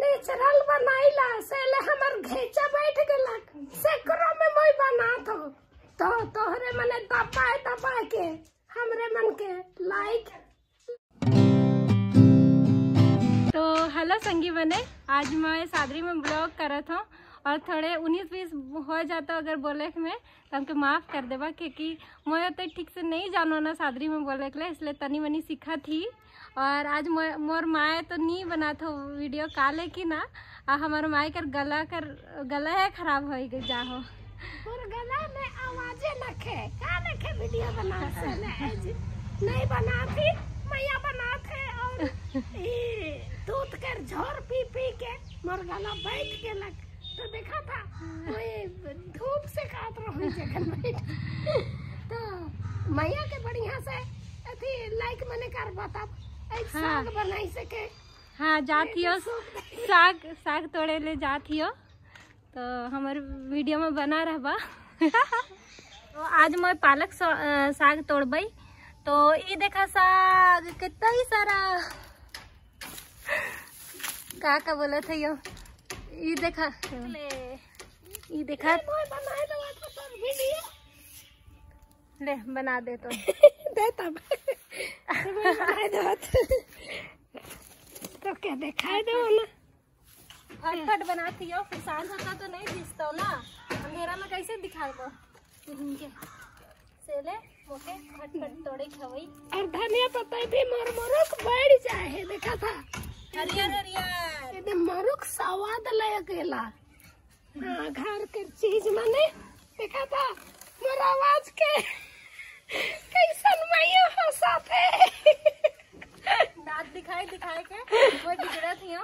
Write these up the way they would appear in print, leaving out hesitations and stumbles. Natural बनाईला सेले हमर घेचा बैठ गेला सेकरो में मोई बनात हो तो तोहरे मने दबाए के हमरे मन के लाइक। तो हेलो संगी बने, आज मैं सादरी में ब्लॉग करत हूँ और थोड़े 19-20 हो जाता अगर बोले में तो हमको माफ़ कर देवा क्योंकि मैं उतने ठीक से नहीं जानो ना सादरी में बोले के लिए, इसलिए तनी मनी सीखा थी। और आज मोर माए तो नहीं बना था वीडियो का, लेकिन ना हमार माए कर गला है खराब हो गई जा हो गला में आवाजें नखे का नखे वीडियो बना से नहीं बनाती मैया बनाते और दूध कर झोर पी के मोर गला बैठ के लग तो देखा था धूप से काट रही जगह तो मैया के बढ़िया से अथी लाइक मने कर बता एक हाँ। साग बनाई सके हाँ जातियो साग तोड़े ले जातियो तो हमारे वीडियो में बना रहबा। तो आज मैं पालक साग तोड़बई तो ये देखा साग कितना ही सारा काका बोला था यो ये देखा ये देखा ले बना दे तो दे तब तो क्या दिखाई दो ना फटफट बनाती हो फिर सांझ होता तो नहीं दिखता ना अंधेरा में कैसे दिखाई दो सेले मोके खटखट तोड़े खवई और धनिया पत्ता भी मरमरक बैठ जाए है देखा था हरियर हरियर एकदम मरुक स्वाद लय गेला घर के चीज माने देखा था मोर आवाज के कैसन मैया हंसत है दांत दिखाई दिखाई के वो बिगड़ा थियो।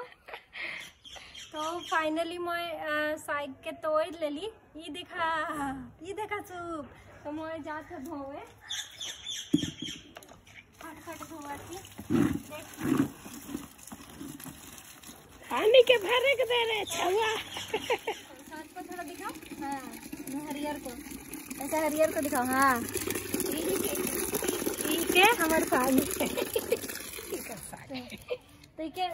तो फाइनली मैं साग के तोड़ ले ली ये देखा सूप तो मैं जाके धोवे फटफट धोवा थी पानी के भरे के दे रहे छुआ साथ को थोड़ा दिखाओ हाँ हरियर को दिखाओ हाँ ठीक है हमारे पानी ठीक है सारे ठीक है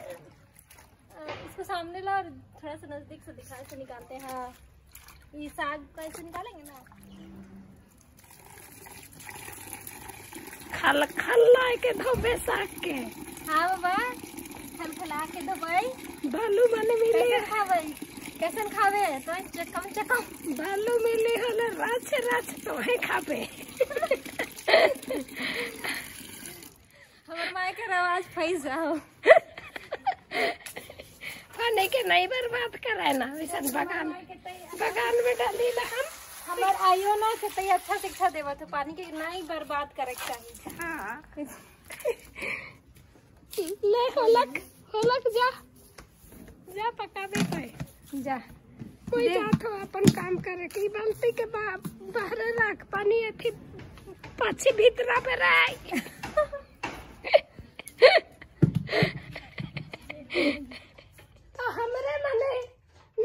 इसको सामने ला और थोड़ा सा नजदीक से दिखा से निकालते हैं हाँ। ये साग कैसे निकालेंगे ना खल खल्ला के धोबे साग के हाँ बाबा खल खला के धोबई भालू माने मिले खावे कैसन खावे तो चकम चकम भालू मिले हल राछ राछ तो है खावे हमर माय के आवाज फैस जाओ खाने के नहीं बर्बाद कराए ना वैसा बगान में डाली ना हमार आयो ना के तई अच्छा शिक्षा देवा तो पानी के नहीं बर्बाद करे चाहिए हाँ ले होलक जा पका दे कोई जा कोई जात हो अपन काम करे की बाल्टी के बाहर रख पानी अथी पाछी भीतरा पे राई तो हमरे मने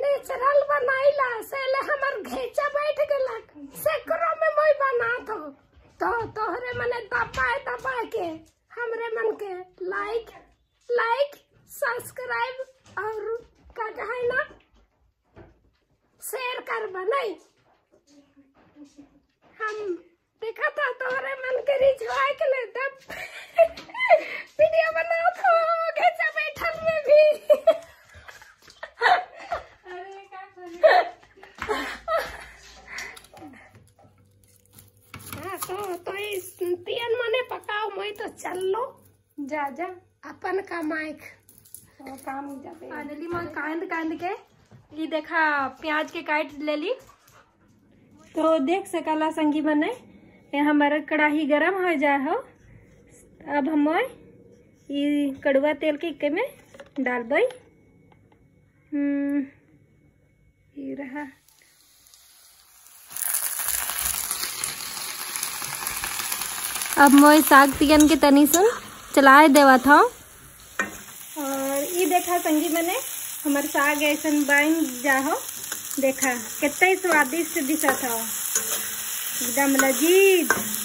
नेचुरल बनाईला सेले हमर घेचा बैठ गेला सेकरो में मोई बनात हो तो तोहरे मने दबाए के हमरे मन के लाइक सब्सक्राइब और का कहे ना शेयर कर बनाई हम देखा था तोहरे मन के रिझवाए के ले दब वीडियो बनात हो घेचा बैठल में भी जा अपन का माइक तो काम जाते फाइनली मैं कांद के ये देखा प्याज के काट ले ली तो देख सकाला संगी बने हमारा कढ़ाई गरम हो जाए हो अब हम ये कड़वा तेल के में डालबे ये रहा अब मैं साग तियन के तनी सुन चलाए देवा था और ये देखा संगी मैंने हमारे साग ऐसा बन जाओ देखा कितना स्वादिष्ट दिशा था एकदम लजीज।